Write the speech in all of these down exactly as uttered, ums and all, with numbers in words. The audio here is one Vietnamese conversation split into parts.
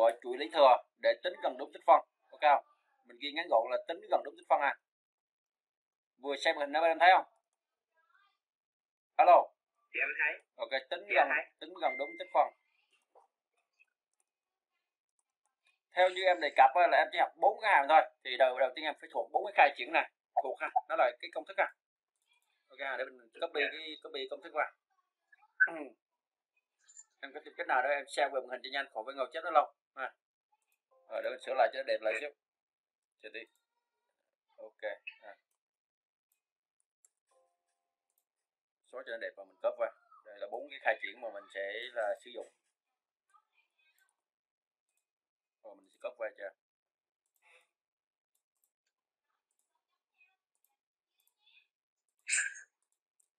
của chuỗi lý thừa để tính gần đúng tích phân. Ok không? Mình ghi ngắn gọn là tính gần đúng tích phân à. Vừa xem hình đó, bạn em thấy không? Alo. Thì em thấy. Ok, tính thì gần tính gần đúng tích phân. Theo như em đề cập là em chỉ học bốn cái hàm thôi, thì đầu đầu tiên em phải thuộc bốn cái khai triển này, thuộc ha, đó là cái công thức ha. Ok ha, để mình copy cái copy công thức vào. Em có tìm cách nào đó em share về màn hình cho nhanh, khỏi phải ngồi chết nó lâu. À. Rồi để mình sửa lại cho nó đẹp lại xíu. Chờ tí. Ok. À. Xóa cho nó đẹp và mình copy vào. Đây là bốn cái khai triển mà mình sẽ là sử dụng. Rồi mình sẽ copy vào cho.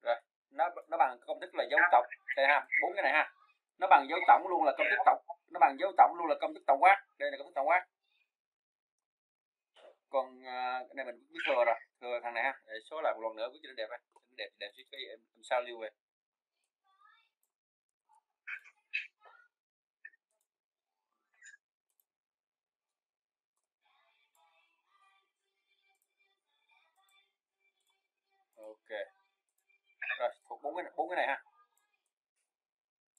Rồi, nó nó bằng công thức là dấu cộng. Đây ha, bốn cái này ha. Nó bằng dấu tổng luôn là công thức tổng, nó bằng dấu tổng luôn là công thức tổng quát. Đây là công thức tổng quát. Còn à, cái này mình biết thừa rồi, thừa thằng này ha. Để số lại một lần nữa với cho nó đẹp ha. Nó đẹp đẹp xíu cái em sao lưu về. Ok. Rồi, thuộc bốn cái bốn cái này ha.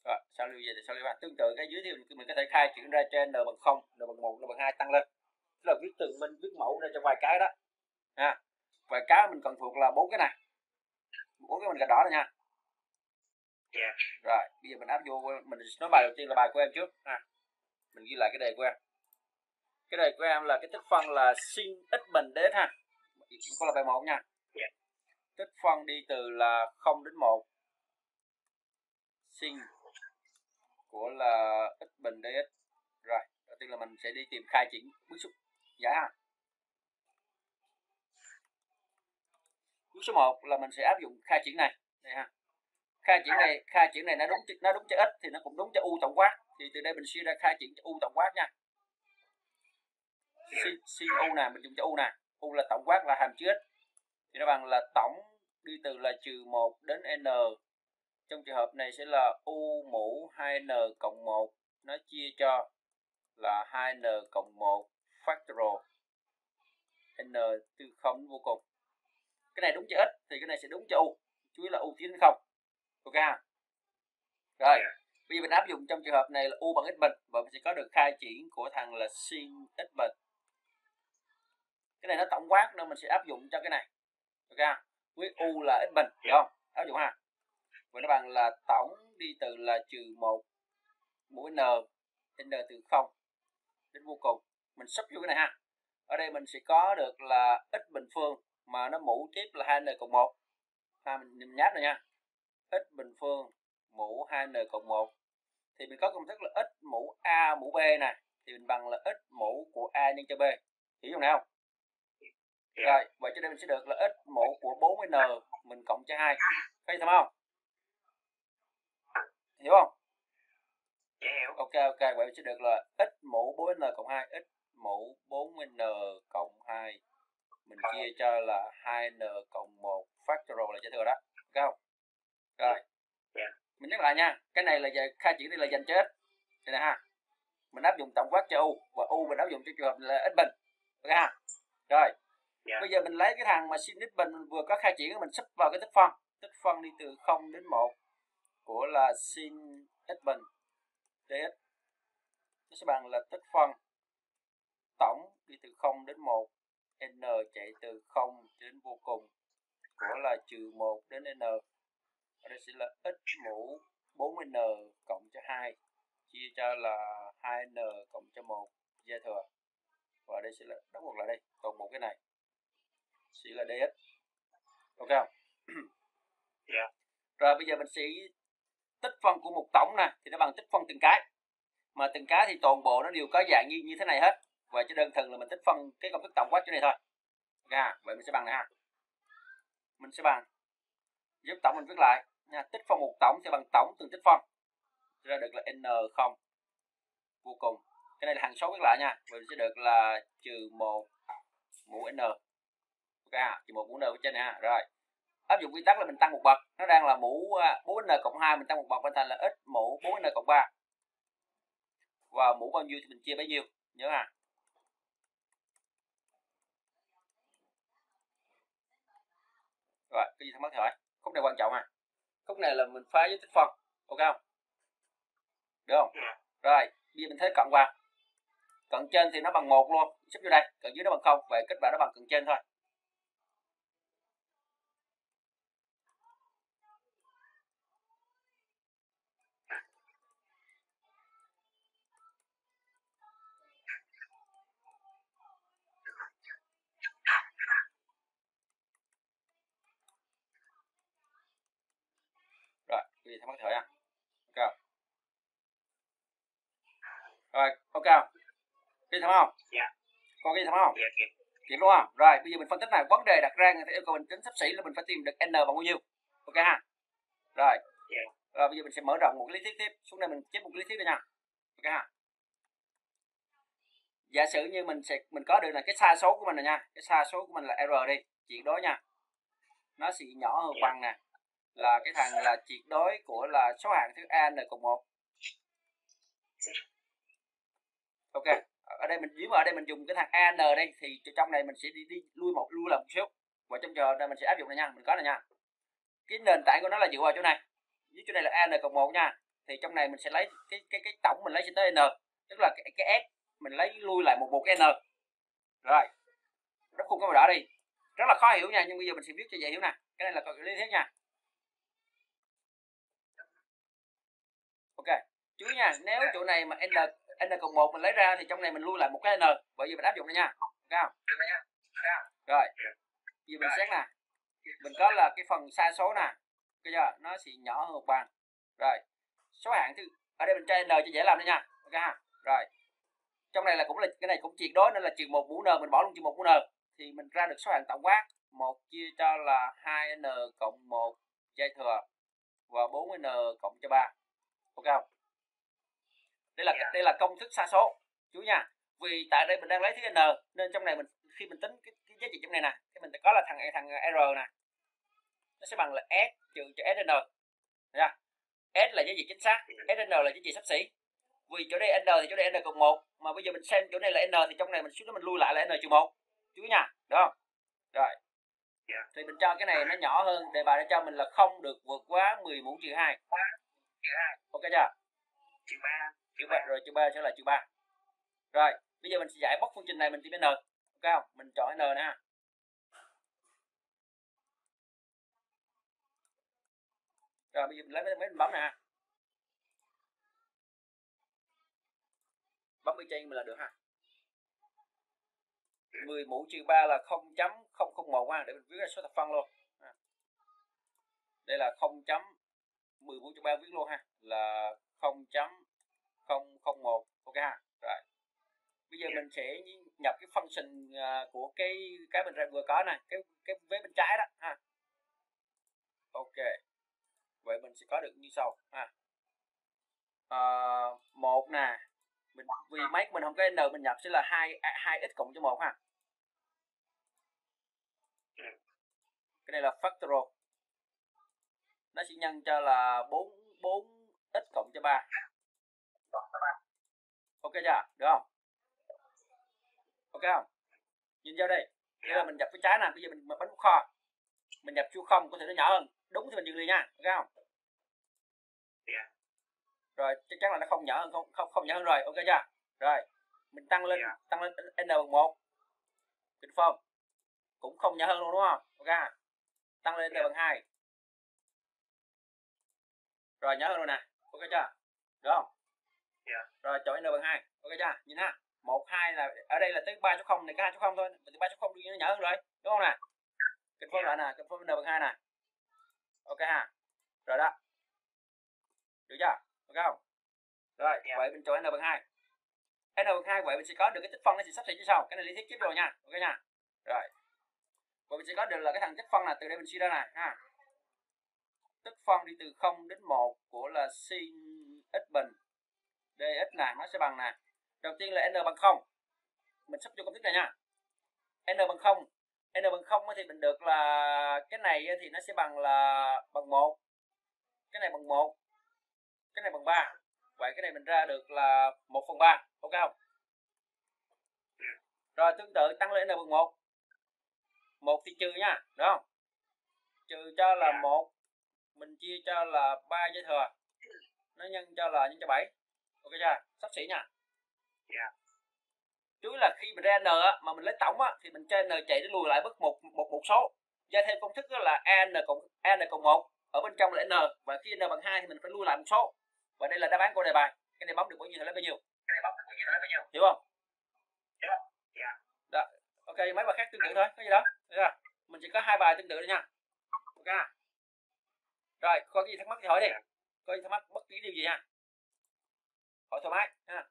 Rồi, sao lưu về thì sao lưu ha. Tương tự cái dưới thì mình có thể khai chuyển ra trên n bằng không, n bằng một, n bằng hai tăng lên. Tức là viết tường minh, viết mẫu ra cho vài cái đó. À, vài cái mình cần thuộc là bốn cái này. Bốn cái mình gạch đỏ này nha. Yeah. Rồi, bây giờ mình áp vô, mình nói bài đầu tiên là bài của em trước ha. À, mình ghi lại cái đề của em. Cái đề của em là cái tích phân là sin x bình đế ha. Mình có là bài một nha. Yeah. Tích phân đi từ là không đến một. Sin của là x bình dx. Rồi, đầu tiên là mình sẽ đi tìm khai triển bước số dạ ha. Bước số một là mình sẽ áp dụng khai triển này, đây ha. Khai triển này, khai triển này nó đúng cho nó đúng cho x thì nó cũng đúng cho u tổng quát. Thì từ đây mình suy ra khai triển cho u tổng quát nha. Sin, sin u này mình dùng cho u này, u là tổng quát là hàm chứa x. Thì nó bằng là tổng đi từ là trừ một đến n. Trong trường hợp này sẽ là u mũ hai n cộng một nó chia cho là hai n cộng một factorial n từ không vô cùng. Cái này đúng cho x thì cái này sẽ đúng cho u, chú ý là u tiến đến không. Ok ha. Rồi, bây giờ mình áp dụng trong trường hợp này là u bằng x bình và mình sẽ có được khai triển của thằng là sin x bình. Cái này nó tổng quát nên mình sẽ áp dụng cho cái này. Ok ha. Với u là x bình, hiểu không? Áp dụng ha. Và nó bằng là tổng đi từ là trừ một mũ n, n từ không đến vô cùng. Mình sắp vô cái này ha. Ở đây mình sẽ có được là x bình phương mà nó mũ tiếp là hai n cộng một. Ha, mình, mình nháp này nha. X bình phương mũ hai n cộng một. Thì mình có công thức là x mũ a mũ b này. Thì mình bằng là x mũ của a nhân cho b. Hiểu không nào? Rồi, vậy cho đây mình sẽ được là x mũ của bốn n mình cộng cho hai. Thấy thầm không? Hiểu không? Hiểu. Ok, ok, vậy mình sẽ được là x mũ bốn n cộng hai, x mũ bốn n cộng hai mình chia cho là hai n cộng một factorial là trả thừa đó, đúng không? Rồi. Yeah. Mình nhắc lại nha, cái này là khai triển đây là dành cho x. Đây nè ha. Mình áp dụng tổng quát cho u và u mình áp dụng cho trường hợp là x bình. Ok ha. Rồi. Yeah. Bây giờ mình lấy cái thằng mà sin x bình mình vừa có khai triển mình sắp vào cái tích phân, tích phân đi từ không đến một của là sin x bình dx. Nó sẽ bằng là tích phân tổng đi từ không đến một n chạy từ không đến vô cùng của là trừ một đến n. Ở đây sẽ là x mũ bốn n cộng cho hai chia cho là hai n cộng cho một dư thừa. Và đây sẽ là đóng ngoặc lại đây, còn một cái này sẽ là dx. Ok không? Yeah. Rồi bây giờ mình sẽ tích phân của một tổng này thì nó bằng tích phân từng cái, mà từng cái thì toàn bộ nó đều có dạng như như thế này hết, và chỉ đơn thuần là mình tích phân cái công thức tổng quát chỗ này thôi. Ok ha, vậy mình sẽ bằng này ha, mình sẽ bằng giúp tổng mình viết lại nha, tích phân một tổng sẽ bằng tổng từng tích phân, ra được là n không vô cùng. Cái này là hằng số viết lại nha, mình sẽ được là trừ một mũ n. Ok ha, trừ một mũ n ở trên này ha. Rồi áp dụng quy tắc là mình tăng một bậc, nó đang là mũ bốn n cộng hai mình tăng một bậc lên thành là x mũ bốn n cộng ba. và mũ bao nhiêu thì mình chia bấy nhiêu, nhớ à. Rồi, cái gì thắc mắc thì hỏi. Khúc này quan trọng à. Khúc này là mình phá với tích phân, ok không? Được không? Rồi, bây giờ mình thấy cận qua. Cận trên thì nó bằng một luôn, xếp vô đây, cận dưới nó bằng không, vậy kết quả nó bằng cận trên thôi. Vì thắc mắc thử à. Ok. Rồi, ok. Cái thắc mắc không? Dạ. Còn cái thắc mắc không? Dạ kịp. Kịp luôn không? Rồi, bây giờ mình phân tích này, vấn đề đặt ra người ta yêu cầu mình tính xấp xỉ là mình phải tìm được n bằng bao nhiêu. Ok ha. Rồi. Dạ. Rồi bây giờ mình sẽ mở rộng một cái lý thuyết tiếp, xuống đây mình chép một cái lý thuyết nữa nha. Ok ha. Giả sử như mình sẽ mình có được là cái sa số của mình rồi nha. Cái sa số của mình là R đi, chuyện đó nha. Nó sẽ nhỏ hơn bằng nè. Là cái thằng là triệt đối của là số hạng thứ a n cộng một. Ok, ở đây mình nếu mà ở đây mình dùng cái thằng a n đây thì trong này mình sẽ đi, đi lui một lui là một xíu và trong giờ đây mình sẽ áp dụng này nha, mình có này nha. Cái nền tảng của nó là dựa vào chỗ này. Dưới chỗ này là a n cộng một nha. Thì trong này mình sẽ lấy cái cái cái tổng mình lấy sẽ tới n, tức là cái, cái s mình lấy lui lại một một cái n. Rồi. Đắp khung cái màu đỏ đi. Rất là khó hiểu nha, nhưng bây giờ mình sẽ viết cho dễ hiểu nè. Cái này là câu lý thuyết nha. Ok, chú ý nha, nếu chỗ này mà n n cộng một mình lấy ra thì trong này mình lui lại một cái n, bởi vì mình áp dụng này nha, được không? Rồi, giờ mình xét nè, mình có là cái phần sa số nè, bây giờ nó sẽ nhỏ hơn một bằng, rồi số hạng thứ ở đây mình cho n cho dễ làm đi nha, ok ha, rồi trong này là cũng là cái này cũng triệt đối nên là trừ một mũ n, mình bỏ luôn trừ một mũ n, thì mình ra được số hạng tổng quát một chia cho là hai n cộng một dây thừa và bốn n cộng cho ba. Ok không? Đây là đây là công thức sa số chú nha. Vì tại đây mình đang lấy thứ n nên trong này mình khi mình tính cái, cái giá trị trong này nè thì mình có là thằng thằng r nè. Nó sẽ bằng là s trừ cho sn. Nha. S là giá trị chính xác, sn là giá trị xấp xỉ. Vì chỗ đây n thì chỗ đây n cộng một, mà bây giờ mình xem chỗ này là n thì trong này mình xuống đó mình lui lại là n trừ một. Chú nha, được không? Rồi. Thì mình cho cái này nó nhỏ hơn, đề bài nó cho mình là không được vượt quá mười mũ trừ hai. Ok chưa? Trừ ba, trừ ba rồi trừ ba sẽ là trừ ba. Rồi, bây giờ mình sẽ giải bóc phương trình này mình tìm n. Ok không? Mình chọn n nè. Rồi bây giờ mình lấy mấy mình bấm nè. Bấm y chang mình là được ha. mười mũ trừ ba là không chấm không không một ha, để mình viết ra số thập phân luôn. Đây là không chấm mười mũ trừ ba viết luôn ha, là không chấm không không một, ok ha. Rồi bây giờ mình sẽ nhập cái function của cái cái mình vừa có này, cái cái vế bên trái đó ha. Ok, vậy mình sẽ có được như sau ha. À, một nè, mình vì mấy mình không có n mình nhập sẽ là hai hai x cộng cho một ha. Cái này là factorial, nó sẽ nhân cho là bốn bốn x cộng cho ba. Ok chưa? Được không? Ok không? Nhìn vô đây. Đây là mình nhập cái trái nè, bây giờ mình bấm kho. Mình nhập chu không có thể nó nhỏ hơn. Đúng thì mình dừng liền nha, ok không? Rồi chắc chắn là nó không nhỏ hơn không không không nhỏ hơn rồi, ok chưa? Rồi, mình tăng lên tăng lên n bằng một. Confirm. Cũng không nhỏ hơn luôn đúng không? Ok. Tăng lên n bằng hai. Rồi nhớ hơn rồi nè, ok chưa? Được không? Yeah. Rồi chọn n bằng hai, ok chưa? Nhìn ha, một hai là ở đây là tới ba số không này, cái hai số không thôi, mình tới ba số không đương nhiên nó nhỏ hơn rồi, đúng không nè? Kết phối lại nè, kết phối n bằng hai nè, ok ha, rồi đó, được chưa? Ok không? Rồi, yeah. Vậy mình chọn n bằng hai, n bằng hai vậy mình sẽ có được cái tích phân nó sẽ sắp xỉ như sau, cái này lý thuyết trước rồi nha, ok nha, rồi, vậy mình sẽ có được là cái thằng tích phân là từ đây mình suy ra này ha. Tích phân đi từ không đến một của là sin x bình dx này nó sẽ bằng này. Đầu tiên là n bằng không. Mình sắp vô công thức này nha. N bằng không. N bằng không thì mình được là cái này thì nó sẽ bằng là bằng một. Cái này bằng một. Cái này bằng ba. Vậy cái này mình ra được là một phần ba, ok không? Rồi tương tự tăng lên n bằng một. một thì trừ nha, đúng không? Trừ cho là một, mình chia cho là ba dư thừa. Nó nhân cho là nhân cho bảy. Ok chưa? Sắp xỉ nha. Yeah. Chú là khi mình ra n á, mà mình lấy tổng á, thì mình cho n chạy để lùi lại bước một một một số. Ra thêm công thức đó là an cộng an cộng một ở bên trong là n, và khi n bằng hai thì mình phải lùi lại một số. Và đây là đáp án của đề bài. Cái này bấm được bao nhiêu thì lấy bao nhiêu. Cái này bấm được bao nhiêu thì lấy bao nhiêu. Hiểu không? Hiểu không? Yeah. Đó. Ok, mấy bài khác tương tự thôi, có gì đó. Được chưa? Mình chỉ có hai bài tương tự thôi nha. Ok. Rồi, có cái gì thắc mắc thì hỏi đi. Có gì thắc mắc bất kỳ điều gì ha. Hỏi thoải mái ha.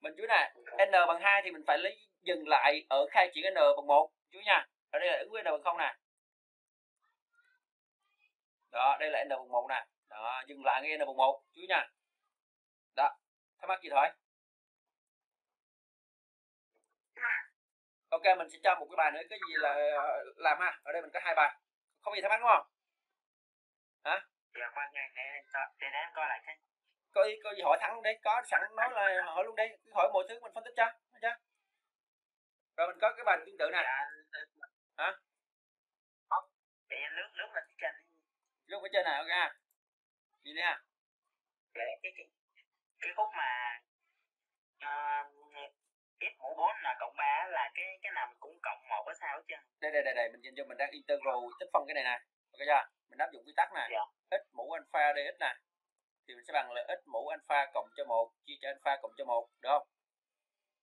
Mình chú nè, n bằng hai thì mình phải lấy dừng lại ở khai triển n bằng một chú nha. Ở đây là ứng với n bằng không nè. Đó, đây là n bằng một nè. Đó, dừng lại ngay n bằng một chú nha. Đó, thắc mắc gì thôi. Ok, mình sẽ cho một cái bài nữa, cái gì là làm ha. Ở đây mình có hai bài. Không gì thắc mắc đúng không? Hả? Dạ khoan nha, để để em coi lại cái có ý, có gì hỏi thẳng luôn đi, có sẵn nói là hỏi luôn đi, cứ hỏi mọi thứ mình phân tích cho, được chưa? Rồi mình có cái bài tương tự này. Hả? Để em lướt lướt lên trên. Lướt ở trên này ok. Nhìn đi ha. Để cái cái cái khúc mà x mũ bốn là cộng ba là cái cái nào mình cũng cộng một với sao hết trơn. Đây đây đây đây mình nhìn cho mình đang integral tích phân cái này nè. Ok chưa? Mình áp dụng quy tắc này. Dạ. X mũ alpha dx nè. Thì mình sẽ bằng là x mũ alpha cộng cho một chia cho alpha cộng cho một, được không?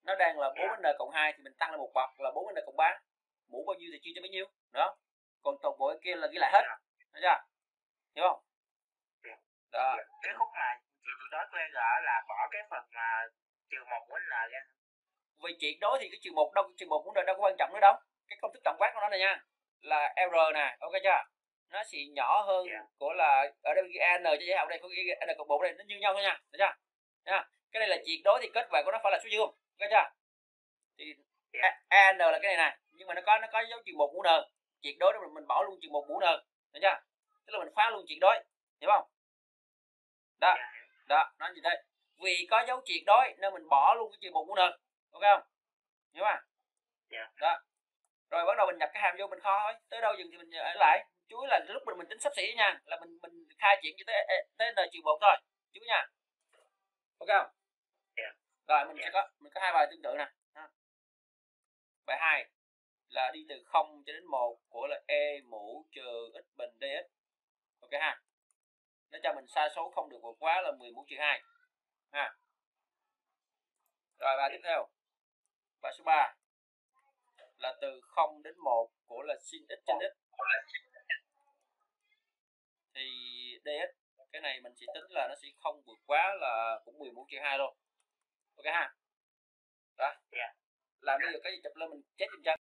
Nó đang là bốn n cộng hai thì mình tăng lên một bậc là bốn n cộng ba. Mũ bao nhiêu thì chia cho bấy nhiêu, được không? Còn toàn bộ kia là ghi lại hết. Được chưa? Hiểu không? Đó. Cái khúc này chị đối với gỡ là bỏ cái phần mà trừ một của n ra. Vì chuyện đối thì cái trừ một đâu, trừ một của n đâu có quan trọng nữa đâu. Cái công thức tổng quát của nó này nha, là r nè, ok chưa? Nó sẽ nhỏ hơn yeah. Của là ở đây an cho dễ học, đây có n cộng một đây nó như nhau thôi nha, được chưa? Nha. Cái này là triệt đối thì kết quả của nó phải là số dương, được chưa? Thì yeah. an là cái này này, nhưng mà nó có nó có dấu trừ một mũ n, triệt đối đó mình, mình bỏ luôn trừ một mũ n, được chưa? Tức là mình phá luôn triệt đối, hiểu không? Đó, yeah. Đó, nó gì đây? Vì có dấu triệt đối nên mình bỏ luôn cái trừ một mũ n, ok không? Hiểu không? Yeah. Đó. Rồi bắt đầu mình nhập cái hàm vô mình kho thôi, tới đâu dừng thì mình ở lại. Chú là lúc mình mình tính sắp xỉ nha, là mình mình khai triển cho tới tới n trừ một thôi, chú nha. Ok không? Yeah. Rồi mình yeah. sẽ có mình có hai bài tương tự nè. Bài hai là đi từ không cho đến một của là e mũ trừ x bình dx. Ok ha. Nó cho mình sai số không được vượt quá là mười mũ trừ hai. Ha. Rồi bài tiếp theo. Bài số ba là từ không đến một của là sin x trên x. Thì dx cái này mình sẽ tính là nó sẽ không vượt quá là cũng mười mũ trừ hai luôn, ok ha. Đó làm bây giờ cái gì chụp lên mình chết trên chân.